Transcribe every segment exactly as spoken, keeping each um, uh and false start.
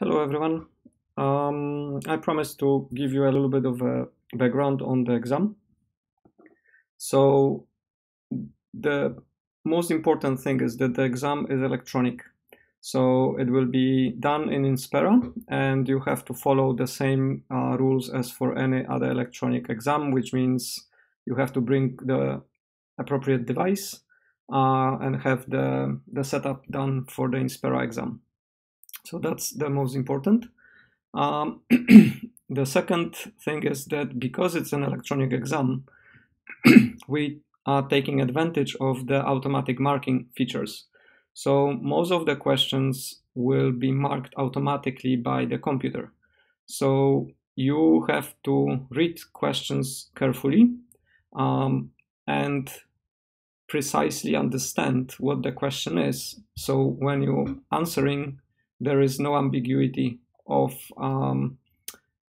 Hello everyone. Um, I promised to give you a little bit of a background on the exam. So the most important thing is that the exam is electronic. So it will be done in Inspera and you have to follow the same uh, rules as for any other electronic exam, which means you have to bring the appropriate device uh, and have the, the setup done for the Inspera exam. So that's the most important. Um, the second thing is that because it's an electronic exam, we are taking advantage of the automatic marking features. So most of the questions will be marked automatically by the computer. So you have to read questions carefully um, and precisely understand what the question is. So when you're answering, there is no ambiguity of um,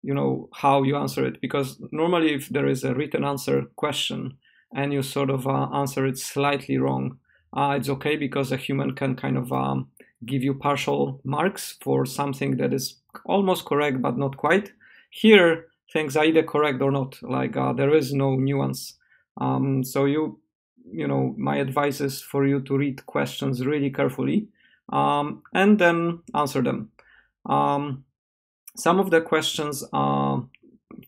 you know, how you answer it, because normally if there is a written answer question and you sort of uh, answer it slightly wrong, uh, it's okay because a human can kind of um, give you partial marks for something that is almost correct but not quite. Here things are either correct or not, like uh, there is no nuance. Um, so you, you know, my advice is for you to read questions really carefully um, and then answer them. Um, some of the questions are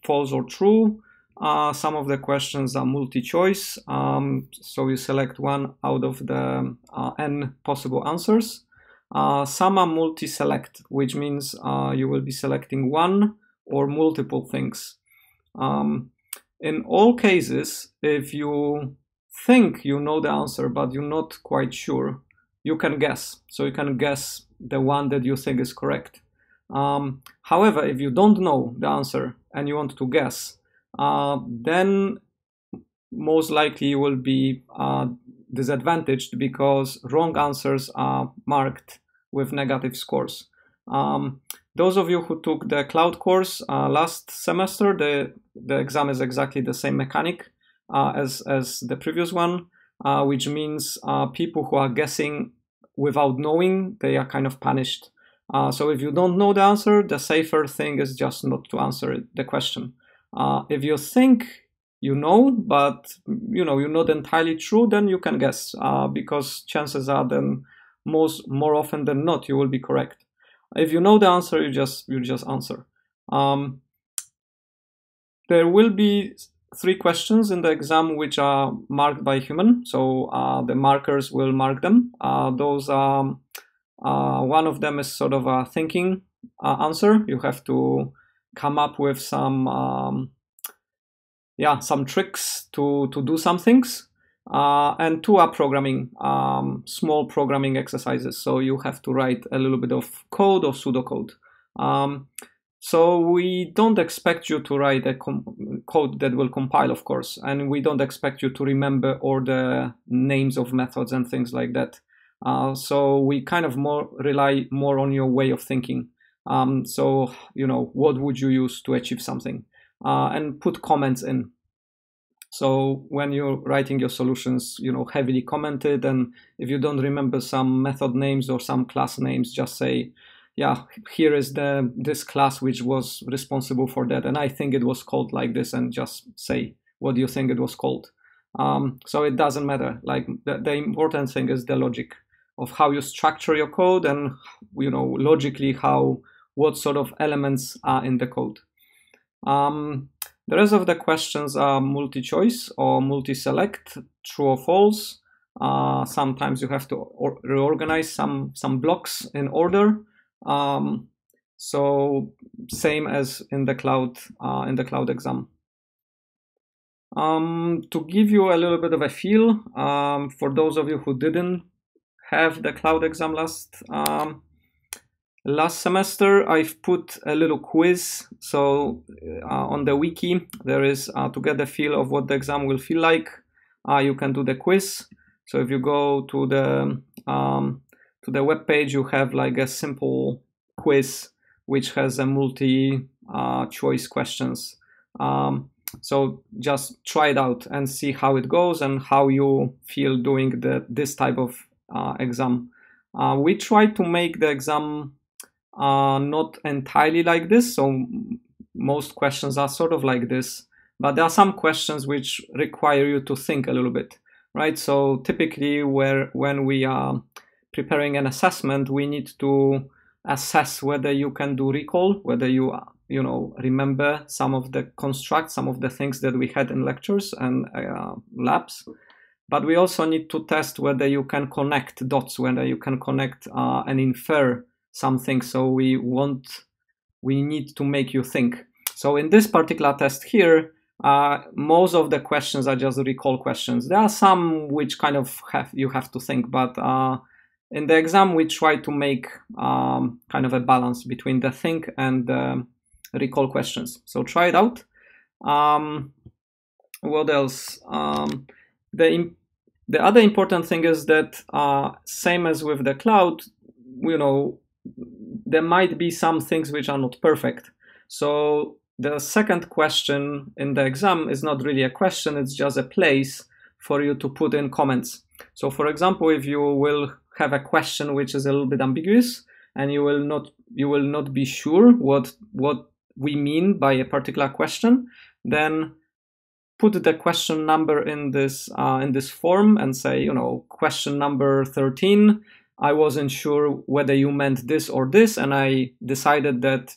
false or true, uh, some of the questions are multi-choice, um, so you select one out of the uh, n possible answers. Uh, some are multi-select, which means uh, you will be selecting one or multiple things. Um, in all cases, if you think you know the answer but you're not quite sure, you can guess. So you can guess the one that you think is correct. Um, however, if you don't know the answer and you want to guess, uh, then most likely you will be uh, disadvantaged because wrong answers are marked with negative scores. Um, those of you who took the cloud course uh, last semester, the, the exam is exactly the same mechanic uh, as, as the previous one, uh, which means uh, people who are guessing without knowing, they are kind of punished. Uh, so if you don't know the answer, the safer thing is just not to answer it, the question. Uh, if you think you know, but you know you're not entirely true, then you can guess, uh, because chances are then most more often than not you will be correct. If you know the answer, you just you just answer. Um, there will be three questions in the exam which are marked by human, so uh, the markers will mark them. Uh, those are, uh, one of them is sort of a thinking uh, answer. You have to come up with some um, yeah some tricks to to do some things, uh, and two are programming, um, small programming exercises, so you have to write a little bit of code or pseudocode. Um, So we don't expect you to write a code that will compile, of course, and we don't expect you to remember all the names of methods and things like that. Uh, so we kind of more rely more on your way of thinking. Um, so, you know, what would you use to achieve something? Uh, and put comments in. So when you're writing your solutions, you know, heavily commented, and if you don't remember some method names or some class names, just say, yeah, here is the this class which was responsible for that, and I think it was called like this, and just say what do you think it was called. Um, so it doesn't matter. Like the, the important thing is the logic of how you structure your code, and you know logically how what sort of elements are in the code. Um, the rest of the questions are multi-choice or multi-select, true or false. Uh, sometimes you have to or reorganize some some blocks in order. Um, so same as in the cloud, uh, in the cloud exam. Um, to give you a little bit of a feel, um, for those of you who didn't have the cloud exam last, um, last semester, I've put a little quiz. So uh, on the wiki, there is, uh, to get the feel of what the exam will feel like, uh, you can do the quiz. So if you go to the, um, to the web page, you have like a simple quiz which has a multi uh, choice questions. Um, so just try it out and see how it goes and how you feel doing the, this type of uh, exam. Uh, we try to make the exam uh, not entirely like this. So most questions are sort of like this, but there are some questions which require you to think a little bit, right? So typically where, when we are preparing an assessment, we need to assess whether you can do recall, whether you you know remember some of the constructs, some of the things that we had in lectures and uh, labs. But we also need to test whether you can connect dots, whether you can connect uh, and infer something. So we want, we need to make you think. So in this particular test here, uh, most of the questions are just recall questions. There are some which kind of have, you have to think, but uh, in the exam we try to make um, kind of a balance between the think and uh, recall questions. So try it out. Um, what else? Um, The, the other important thing is that uh, same as with the cloud, you know, there might be some things which are not perfect. So the second question in the exam is not really a question, it's just a place for you to put in comments. So for example, if you will have a question which is a little bit ambiguous and you will not, you will not be sure what, what we mean by a particular question, then put the question number in this uh, in this form and say, you know, question number thirteen, I wasn't sure whether you meant this or this, and I decided that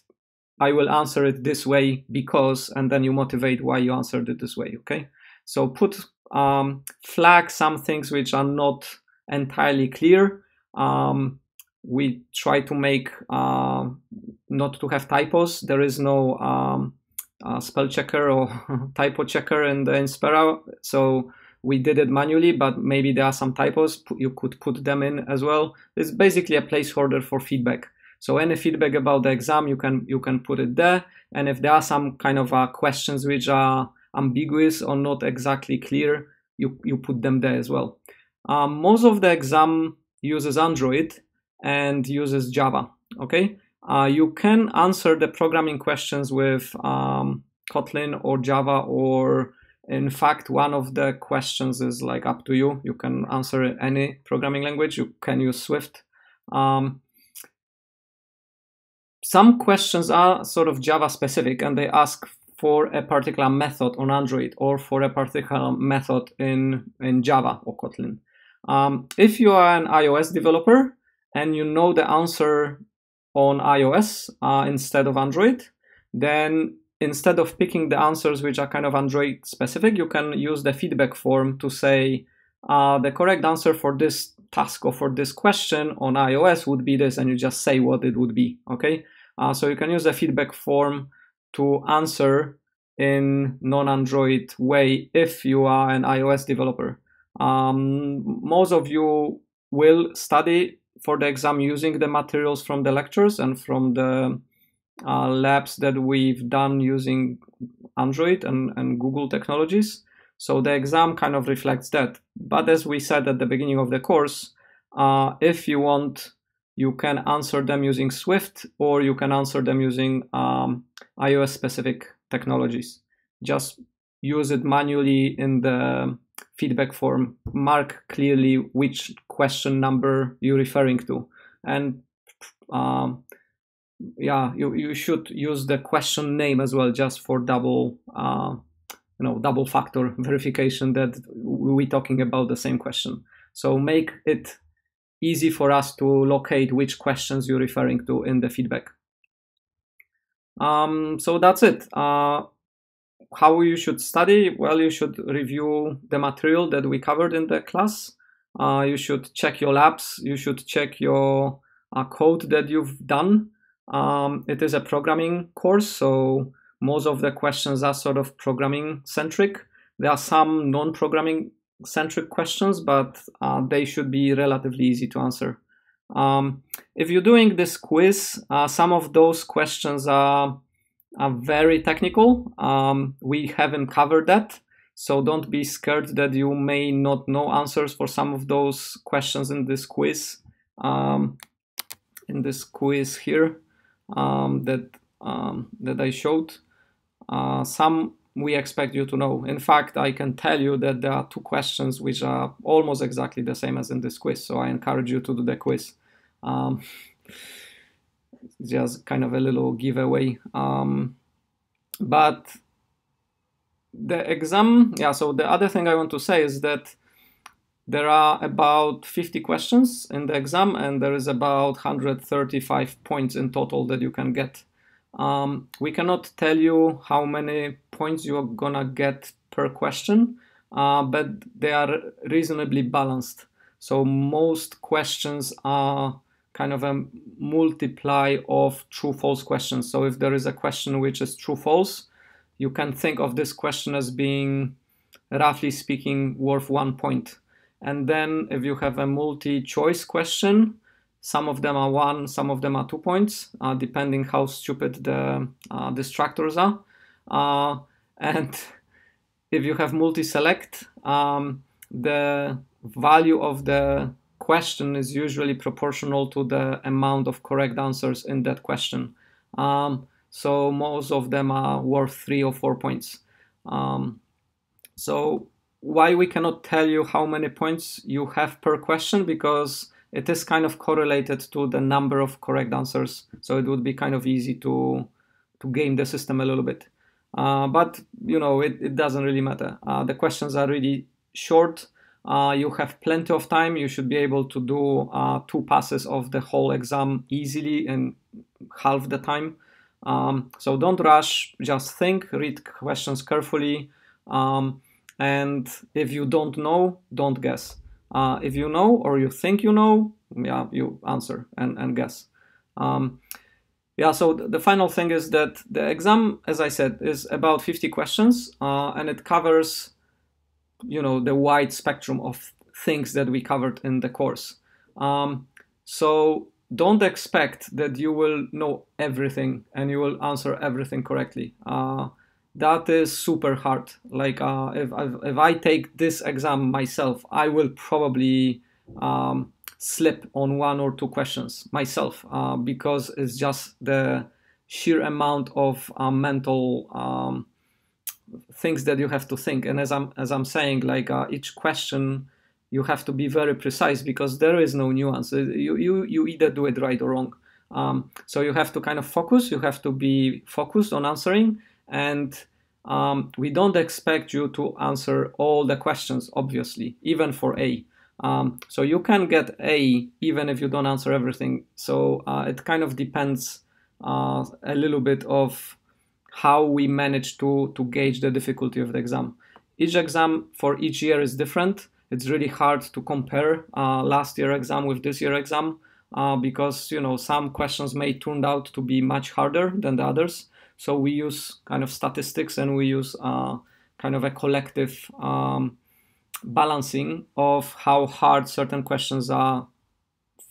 I will answer it this way because, and then you motivate why you answered it this way, okay? So put, um, flag some things which are not entirely clear. Um, we try to make, uh, not to have typos. There is no, um, Uh, spell checker or typo checker in the Inspera, so we did it manually, but maybe there are some typos, you could put them in as well. It's basically a placeholder for feedback, so any feedback about the exam you can you can put it there. And if there are some kind of uh, questions which are ambiguous or not exactly clear, you you put them there as well. Um, most of the exam uses Android and uses Java, okay? Uh, you can answer the programming questions with um, Kotlin or Java, or in fact, one of the questions is like up to you. You can answer any programming language. You can use Swift. Um, some questions are sort of Java specific and they ask for a particular method on Android or for a particular method in, in Java or Kotlin. Um, if you are an iOS developer and you know the answer on iOS uh, instead of Android, then instead of picking the answers which are kind of Android specific, you can use the feedback form to say uh, the correct answer for this task or for this question on iOS would be this, and you just say what it would be, okay? Uh, so you can use the feedback form to answer in non-Android way if you are an iOS developer. Um, most of you will study for the exam using the materials from the lectures and from the uh, labs that we've done using Android and, and Google technologies. So the exam kind of reflects that. But as we said at the beginning of the course, uh, if you want, you can answer them using Swift, or you can answer them using um, iOS specific technologies. Just use it manually in the feedback form, mark clearly which question number you're referring to, and um, yeah, you, you should use the question name as well, just for double uh, you know double factor verification that we're talking about the same question. So make it easy for us to locate which questions you're referring to in the feedback. Um, so that's it. Uh, How you should study? Well, you should review the material that we covered in the class. Uh, you should check your labs. You should check your uh, code that you've done. Um, it is a programming course, so most of the questions are sort of programming centric. There are some non-programming centric questions, but uh, they should be relatively easy to answer. Um, if you're doing this quiz, uh, some of those questions are are very technical. Um, we haven't covered that, so don't be scared that you may not know answers for some of those questions in this quiz, um, in this quiz here um, that um, that I showed. Uh, some we expect you to know. In fact, I can tell you that there are two questions which are almost exactly the same as in this quiz, so I encourage you to do the quiz. Um, just kind of a little giveaway. Um, but the exam, yeah, so the other thing I want to say is that there are about fifty questions in the exam, and there is about one hundred thirty-five points in total that you can get. Um, we cannot tell you how many points you are gonna get per question, uh, but they are reasonably balanced. So most questions are kind of a multiply of true-false questions. So if there is a question which is true-false, you can think of this question as being, roughly speaking, worth one point. And then if you have a multi-choice question, some of them are one, some of them are two points, uh, depending how stupid the uh, distractors are. Uh, and if you have multi-select, um, the value of the question is usually proportional to the amount of correct answers in that question. Um, so most of them are worth three or four points. Um, so why we cannot tell you how many points you have per question? Because it is kind of correlated to the number of correct answers. So it would be kind of easy to, to game the system a little bit. Uh, but, you know, it, it doesn't really matter. Uh, the questions are really short. Uh, you have plenty of time. You should be able to do uh, two passes of the whole exam easily in half the time. Um, so don't rush. Just think, read questions carefully. Um, and if you don't know, don't guess. Uh, if you know or you think you know, yeah, you answer and, and guess. Um, yeah, so th the final thing is that the exam, as I said, is about fifty questions, uh, and it covers, you know, the wide spectrum of things that we covered in the course. Um, so don't expect that you will know everything and you will answer everything correctly. Uh, That is super hard. Like uh, if, if I take this exam myself, I will probably um, slip on one or two questions myself uh, because it's just the sheer amount of uh, mental um, things that you have to think. And as I'm, as I'm saying, like uh, each question, you have to be very precise because there is no nuance. You, you, you either do it right or wrong. Um, so you have to kind of focus. You have to be focused on answering. And um, we don't expect you to answer all the questions, obviously, even for A. Um, so you can get A even if you don't answer everything. So uh, it kind of depends uh, a little bit of how we manage to, to gauge the difficulty of the exam. Each exam for each year is different. It's really hard to compare uh, last year's exam with this year's exam uh, because, you know, some questions may turn out to be much harder than the others. So we use kind of statistics and we use uh, kind of a collective um, balancing of how hard certain questions are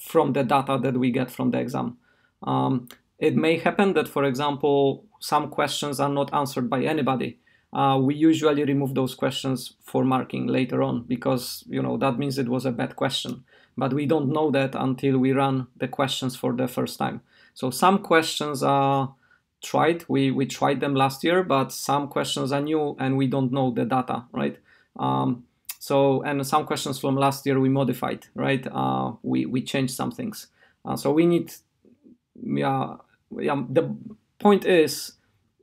from the data that we get from the exam. Um, it may happen that, for example, some questions are not answered by anybody. Uh, we usually remove those questions for marking later on because, you know, that means it was a bad question. But we don't know that until we run the questions for the first time. So some questions are tried, we, we tried them last year, but some questions are new and we don't know the data, right? Um, so, and some questions from last year we modified, right? Uh, we, we changed some things. Uh, so we need, yeah, yeah, the point is,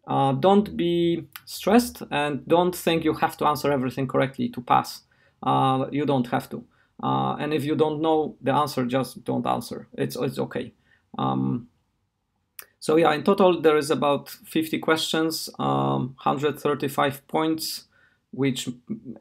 uh, don't be stressed and don't think you have to answer everything correctly to pass. Uh, you don't have to. Uh, and if you don't know the answer, just don't answer. It's, it's okay. Um, So yeah, in total, there is about fifty questions, um, one hundred thirty-five points, which,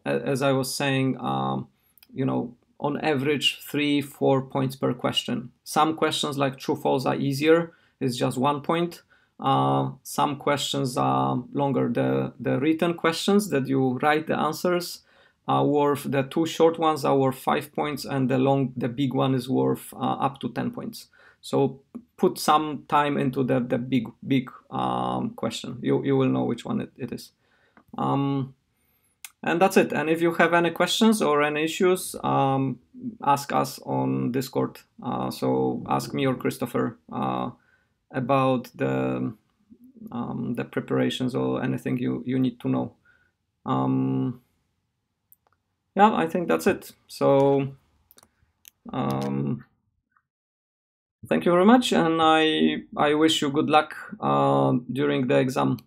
as I was saying, um, you know, on average, three, four points per question. Some questions like true, false are easier. It's just one point. Uh, some questions are longer. The, the written questions that you write the answers are worth, the two short ones are worth five points, and the long, the big one is worth uh, up to ten points. So put some time into the, the big, big um, question. You, you will know which one it, it is. Um, and that's it. And if you have any questions or any issues, um, ask us on Discord. Uh, so ask me or Christopher uh, about the, um, the preparations or anything you, you need to know. Um, yeah, I think that's it. So... Um, Thank you very much, and I I wish you good luck uh, during the exam.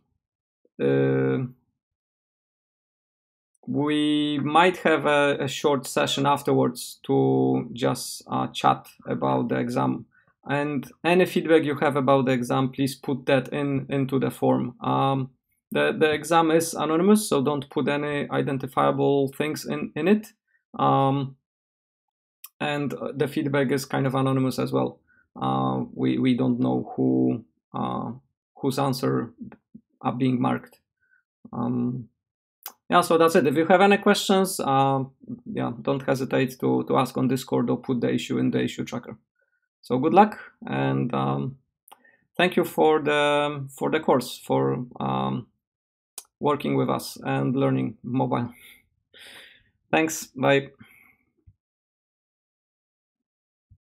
Uh, we might have a, a short session afterwards to just uh, chat about the exam, and any feedback you have about the exam, please put that in into the form. Um, the the exam is anonymous, so don't put any identifiable things in in it, um, and the feedback is kind of anonymous as well. Uh, we we don't know who uh, whose answer are being marked. Um, yeah, so that's it. If you have any questions, uh, yeah, don't hesitate to to ask on Discord or put the issue in the issue tracker. So good luck, and um, thank you for the for the course, for um, working with us and learning mobile. Thanks. Bye.